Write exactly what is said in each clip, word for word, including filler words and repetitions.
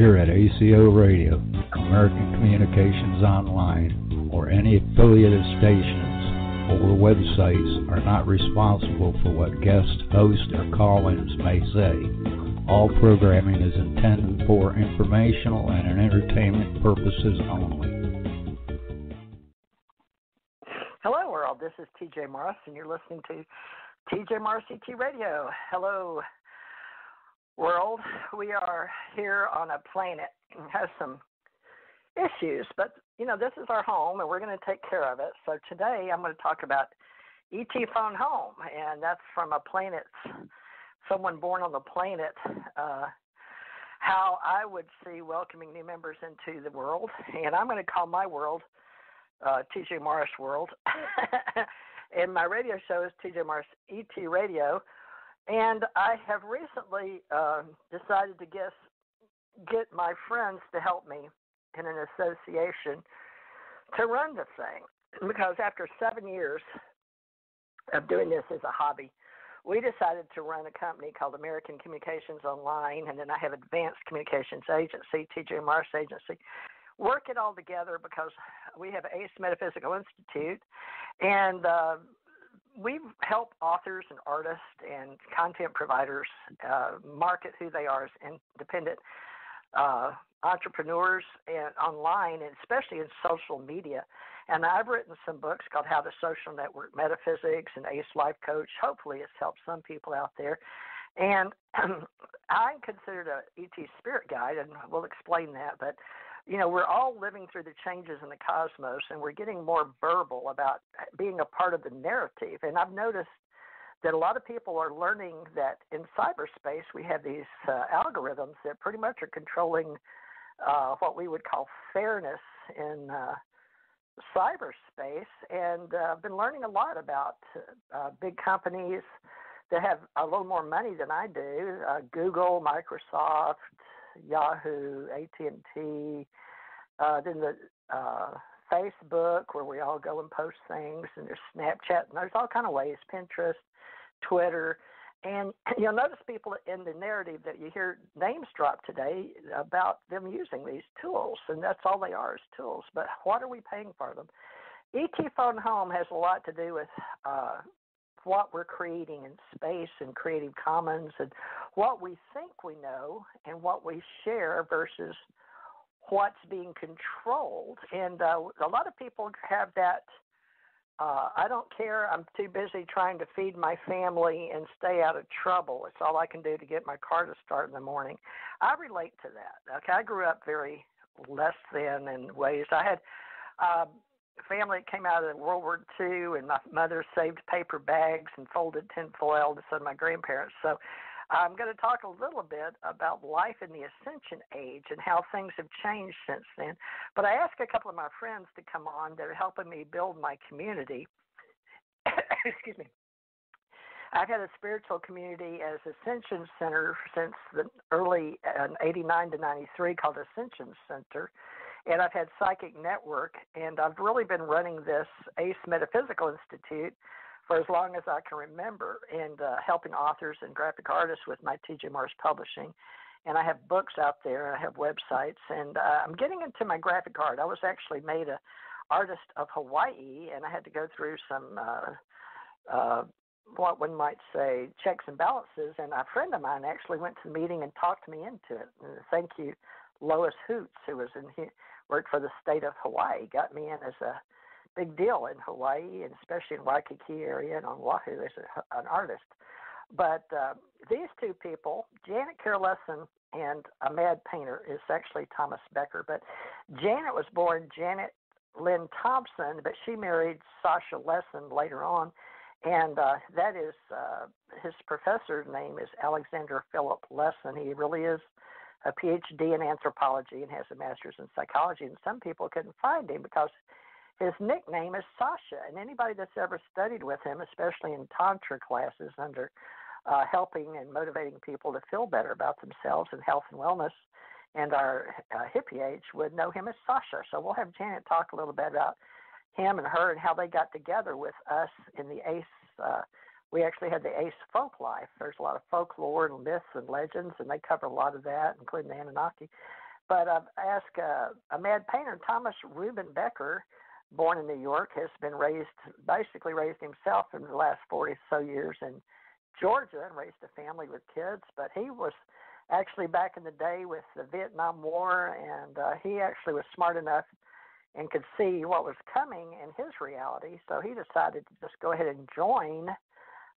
here at A C O Radio, American Communications Online, or any affiliated stations or websites are not responsible for what guests, hosts, or call-ins may say. All programming is intended for informational and entertainment purposes only. Hello, world. This is T J Morris, and you're listening to T J Mars C T Radio. Hello, world. We are here on a planet that has some issues, but, you know, this is our home, and we're going to take care of it. So today I'm going to talk about E T Phone Home, and that's from a planet, someone born on the planet, uh, how I would see welcoming new members into the world. And I'm going to call my world uh, T J Morris World. And my radio show is T J Mars E T Radio, and I have recently uh, decided to guess, get my friends to help me in an association to run the thing, because after seven years of doing this as a hobby, we decided to run a company called American Communications Online, and then I have Advanced Communications Agency, T J Mars Agency. Work it all together because we have Ace Metaphysical Institute, and uh, we help authors and artists and content providers uh, market who they are as independent uh, entrepreneurs and online, and especially in social media. And I've written some books called How to Social Network Metaphysics and Ace Life Coach. Hopefully it's helped some people out there. And um, I'm considered an E T spirit guide, and we'll explain that, but you know, we're all living through the changes in the cosmos, and we're getting more verbal about being a part of the narrative. And I've noticed that a lot of people are learning that in cyberspace we have these uh, algorithms that pretty much are controlling uh, what we would call fairness in uh, cyberspace. And uh, I've been learning a lot about uh, big companies that have a little more money than I do, uh, Google, Microsoft, Yahoo, A T and T, uh, then the uh, Facebook, where we all go and post things, and there's Snapchat, and there's all kind of ways, Pinterest, Twitter. And you'll notice people in the narrative that you hear names drop today about them using these tools, and that's all they are is tools. But what are we paying for them? E T Phone Home has a lot to do with uh, what we're creating in space and Creative Commons, and what we think we know and what we share versus what's being controlled. And uh, a lot of people have that, uh, I don't care, I'm too busy trying to feed my family and stay out of trouble. It's all I can do to get my car to start in the morning. I relate to that. Okay, I grew up very less than in ways. I had uh, family that came out of World War Two, and my mother saved paper bags and folded tinfoil, and so did my grandparents. So I'm going to talk a little bit about life in the Ascension Age and how things have changed since then. But I asked a couple of my friends to come on. They're helping me build my community. Excuse me. I've had a spiritual community as Ascension Center since the early uh, eighty-nine to ninety-three called Ascension Center. And I've had Psychic Network, and I've really been running this Ace Metaphysical Institute for as long as I can remember, and uh, helping authors and graphic artists with my T J Mars Publishing. And I have books out there, I have websites, and uh, I'm getting into my graphic art. I was actually made an artist of Hawaii, and I had to go through some, uh, uh, what one might say, checks and balances, and a friend of mine actually went to the meeting and talked me into it. And thank you, Lois Hoots, who was in worked for the state of Hawaii, got me in as a big deal in Hawaii, and especially in Waikiki area and on Oahu as a, an artist. But uh, these two people, Janet Carol Lesson and a mad painter, is actually Thomas Becker. But Janet was born Janet Lynn Thompson, but she married Sasha Lesson later on, and uh, that is uh, his professor's name is Alexander Philip Lesson. He really is a P H D in anthropology and has a master's in psychology, and some people couldn't find him because his nickname is Sasha, and anybody that's ever studied with him, especially in Tantra classes under uh, helping and motivating people to feel better about themselves and health and wellness, and our uh, hippie age would know him as Sasha. So we'll have Janet talk a little bit about him and her and how they got together with us in the Ace. Uh, we actually had the Ace Folk Life. There's a lot of folklore and myths and legends, and they cover a lot of that, including the Anunnaki. But I've asked uh, a mad painter, Thomas Reuben Becker, born in New York, has been raised, basically raised himself in the last forty or so years in Georgia and raised a family with kids. But he was actually back in the day with the Vietnam War, and uh, he actually was smart enough and could see what was coming in his reality. So he decided to just go ahead and join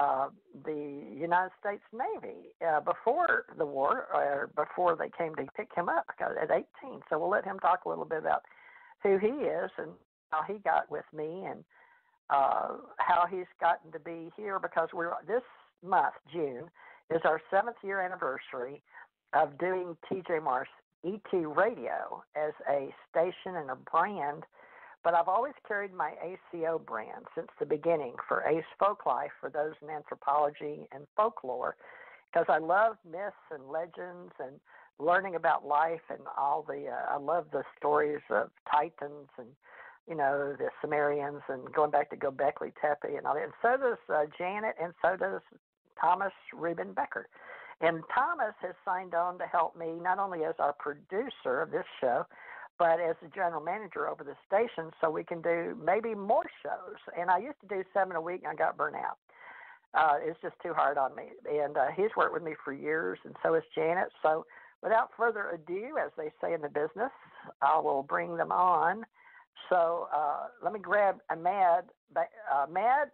uh, the United States Navy uh, before the war, or before they came to pick him up at eighteen. So we'll let him talk a little bit about who he is and how he got with me, and uh, how he's gotten to be here, because we're this month, June, is our seventh year anniversary of doing T J Mars E T Radio as a station and a brand. But I've always carried my A C O brand since the beginning for Ace Folk Life, for those in anthropology and folklore, because I love myths and legends and learning about life and all the uh, – I love the stories of Titans and, you know, the Sumerians and going back to Göbekli Tepe and all that. And so does uh, Janet, and so does Thomas Reuben Becker. And Thomas has signed on to help me not only as our producer of this show, but as the general manager over the station, so we can do maybe more shows. And I used to do seven a week, and I got burnt out. Uh, it's just too hard on me. And uh, he's worked with me for years, and so has Janet. So without further ado, as they say in the business, I will bring them on. So uh, let me grab a mad, uh, mad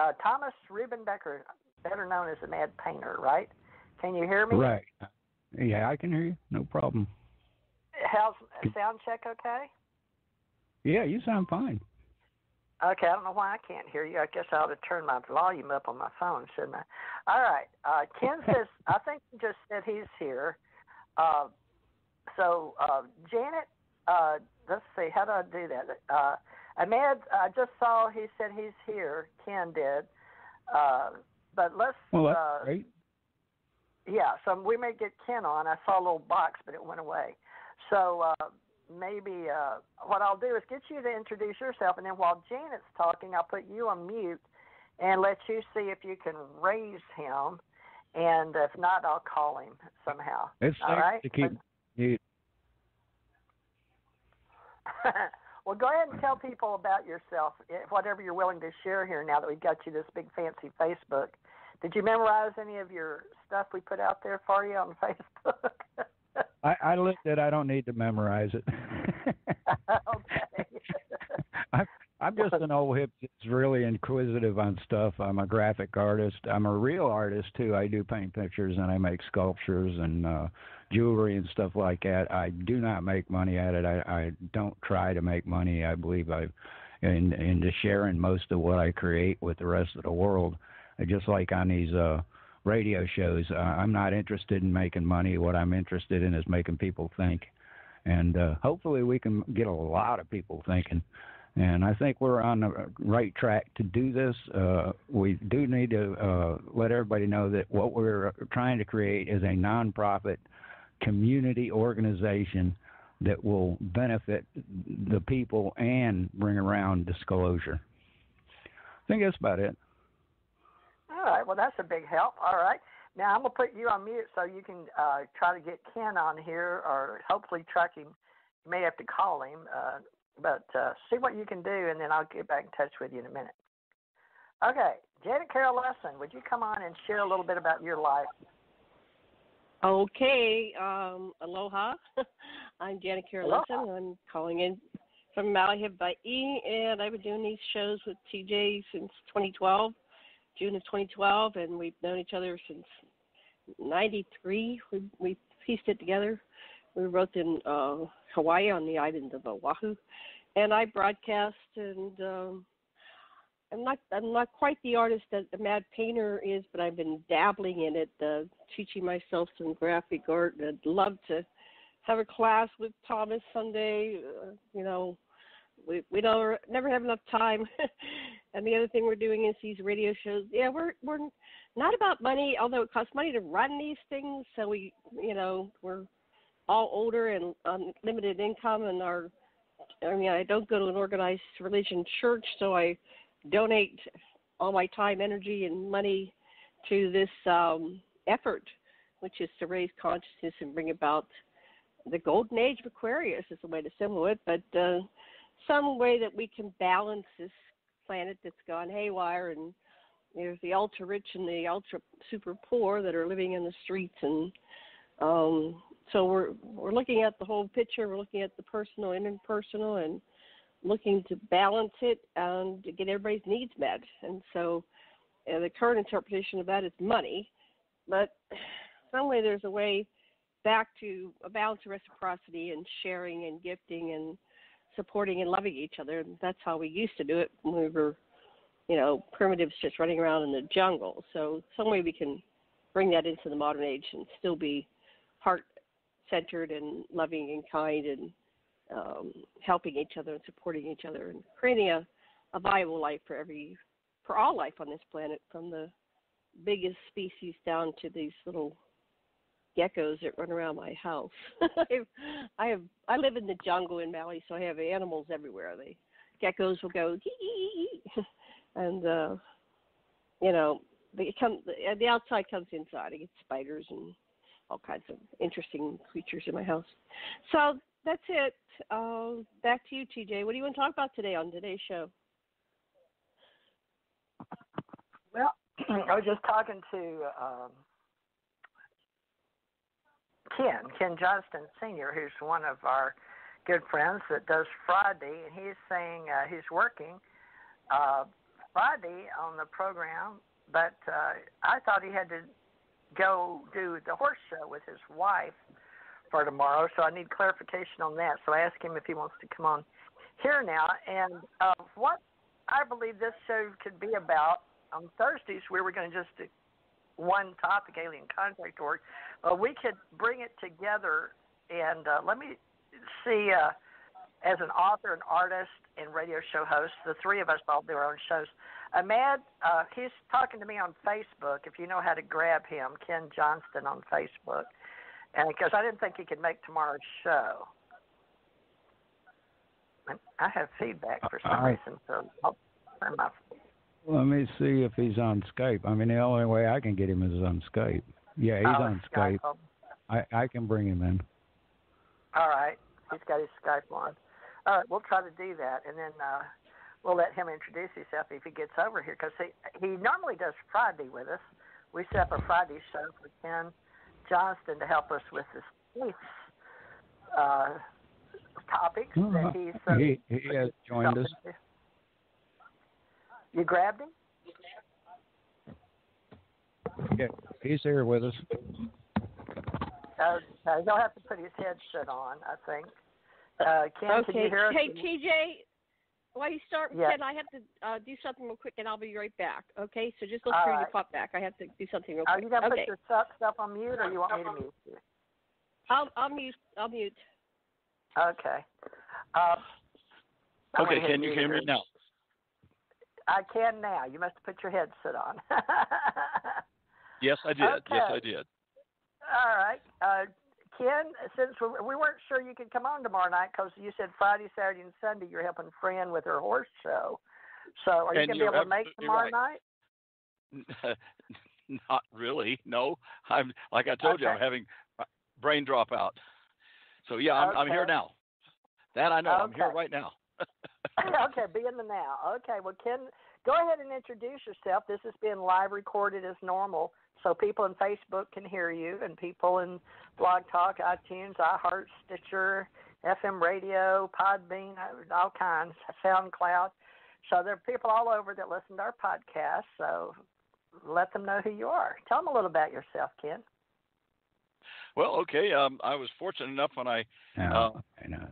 uh, Thomas Reuben Becker, better known as the Mad Painter, right? Can you hear me? Right. Yeah, I can hear you. No problem. How's sound check okay? Yeah, you sound fine. Okay, I don't know why I can't hear you. I guess I ought to turn my volume up on my phone, shouldn't I? All right. Uh, Ken says, I think he just said he's here. Uh, so, uh, Janet, uh, let's see, how do I do that? Uh, Ahmed, I just saw he said he's here. Ken did. Uh, but let's... Well, that's uh, great. Yeah, so we may get Ken on. I saw a little box, but it went away. So uh, maybe uh, what I'll do is get you to introduce yourself, and then while Janet's talking, I'll put you on mute and let you see if you can raise him, and if not, I'll call him somehow. It's all right? To keep mute. Well, go ahead and tell people about yourself, whatever you're willing to share here now that we've got you this big fancy Facebook. Did you memorize any of your stuff we put out there for you on Facebook? I, I looked at it. I don't need to memorize it. Okay. I, I'm just an old hip that's really inquisitive on stuff. I'm a graphic artist. I'm a real artist, too. I do paint pictures, and I make sculptures and uh, jewelry and stuff like that. I do not make money at it. I, I don't try to make money. I believe I'm in, into sharing most of what I create with the rest of the world. Just like on these uh, radio shows, uh, I'm not interested in making money. What I'm interested in is making people think. And uh, hopefully we can get a lot of people thinking. And I think we're on the right track to do this. Uh, we do need to uh, let everybody know that what we're trying to create is a nonprofit community organization that will benefit the people and bring around disclosure. I think that's about it. All right. Well, that's a big help. All right. Now, I'm going to put you on mute so you can uh, try to get Ken on here, or hopefully track him. You may have to call him, uh, but uh, see what you can do, and then I'll get back in touch with you in a minute. Okay. Janet Carol Lesson, would you come on and share a little bit about your life? Okay. Um, aloha. I'm Janet Carol Lesson. I'm calling in from Mali-Hib by E, and I've been doing these shows with T J since twenty twelve. June of twenty twelve, and we've known each other since ninety-three. We, we pieced it together. We were both in uh, Hawaii on the island of Oahu, and I broadcast. And um, I'm not I'm not quite the artist that the Mad Painter is, but I've been dabbling in it, uh, teaching myself some graphic art. And I'd love to have a class with Thomas someday. Uh, you know, we we don't never have enough time. And the other thing we're doing is these radio shows. Yeah, we're we're not about money, although it costs money to run these things. So we, you know, we're all older and on limited income, and our, I mean, I don't go to an organized religion church, so I donate all my time, energy, and money to this um, effort, which is to raise consciousness and bring about the golden age of Aquarius is a way to symbol it, but uh, some way that we can balance this planet that's gone haywire, and there's the ultra rich and the ultra super poor that are living in the streets, and um, so we're we're looking at the whole picture. We're looking at the personal and impersonal, and looking to balance it and to get everybody's needs met. And so uh, the current interpretation of that is money, but some way there's a way back to a balance of reciprocity and sharing and gifting and supporting and loving each other. And that's how we used to do it when we were, you know, primitives just running around in the jungle. So some way we can bring that into the modern age and still be heart-centered and loving and kind and um, helping each other and supporting each other and creating a, a viable life for every, for all life on this planet, from the biggest species down to these little geckos that run around my house. I have I live in the jungle in Maui, so I have animals everywhere. They geckos will go and uh, you know, they come, the outside comes inside. I get spiders and all kinds of interesting creatures in my house. So that's it. Uh, back to you, T J. What do you want to talk about today on today's show? Well, I was just talking to um, Ken, Ken Johnston Senior, who's one of our good friends that does Friday, and he's saying uh, he's working uh, Friday on the program, but uh, I thought he had to go do the horse show with his wife for tomorrow, so I need clarification on that. So I asked him if he wants to come on here now, and uh, what I believe this show could be about. On Thursdays, we were going to just do one topic, alien contact org. Uh, we could bring it together, and uh, let me see, uh, as an author, an artist, and radio show host, the three of us all do our own shows. Ahmad, uh, he's talking to me on Facebook, if you know how to grab him, Ken Johnston on Facebook, and because I didn't think he could make tomorrow's show. I have feedback for some reason, so I'll turn my Let me see if he's on Skype. I mean, the only way I can get him is on Skype. Yeah, he's oh, on Skype. Skype. I, I can bring him in. All right. He's got his Skype on. All right, we'll try to do that, and then uh, we'll let him introduce himself if he gets over here, because he, he normally does Friday with us. We set up a Friday show for Ken Johnston to help us with this uh, topics well, that he's... Uh, he, he has joined us. To. You grabbed him? Yeah, he's here with us. Uh, he'll have to put his headset on, I think. Uh, Ken, okay. Can you hear us? Hey, T J, while you start with yeah. Ken, I have to uh, do something real quick, and I'll be right back. Okay, so just look All through right. your pop back. I have to do something real quick. Are you going to okay. put your stuff, stuff on mute, or you want me to mute you? I'll, I'll mute. I'll mute. Okay. Uh, okay, Ken, you hear me now? I can now. You must have put your headset on. Yes, I did. Okay. Yes, I did. All right. Uh, Ken, since we, we weren't sure you could come on tomorrow night because you said Friday, Saturday, and Sunday you're helping Fran with her horse show. So are you going to be able to make tomorrow right. night? Not really. No. I'm Like I told okay. you, I'm having brain dropout. So, yeah, I'm, okay. I'm here now. That I know. Okay. I'm here right now. Okay, be in the now. Okay, well, Ken, go ahead and introduce yourself. This is being live recorded as normal, so people in Facebook can hear you, and people in Blog Talk, iTunes, iHeart, Stitcher, F M radio, Podbean, all kinds, SoundCloud. So there are people all over that listen to our podcast, so let them know who you are. Tell them a little about yourself, Ken. Well, okay, um, I was fortunate enough when I uh, – I know.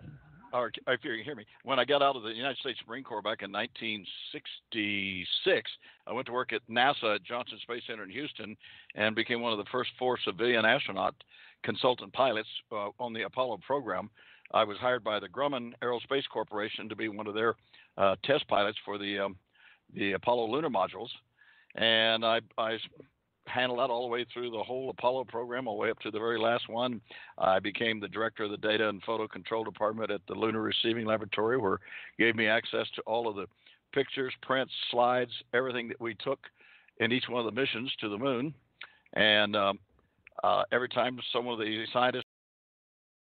Or if you can hear me, when I got out of the United States Marine Corps back in nineteen sixty-six, I went to work at NASA at Johnson Space Center in Houston and became one of the first four civilian astronaut consultant pilots uh, on the Apollo program. I was hired by the Grumman Aerospace Corporation to be one of their uh, test pilots for the um, the Apollo lunar modules, and I, I handled that all the way through the whole Apollo program, all the way up to the very last one. I became the director of the data and photo control department at the Lunar Receiving Laboratory, where gave me access to all of the pictures, prints, slides, everything that we took in each one of the missions to the moon. And um, uh, every time some of the scientists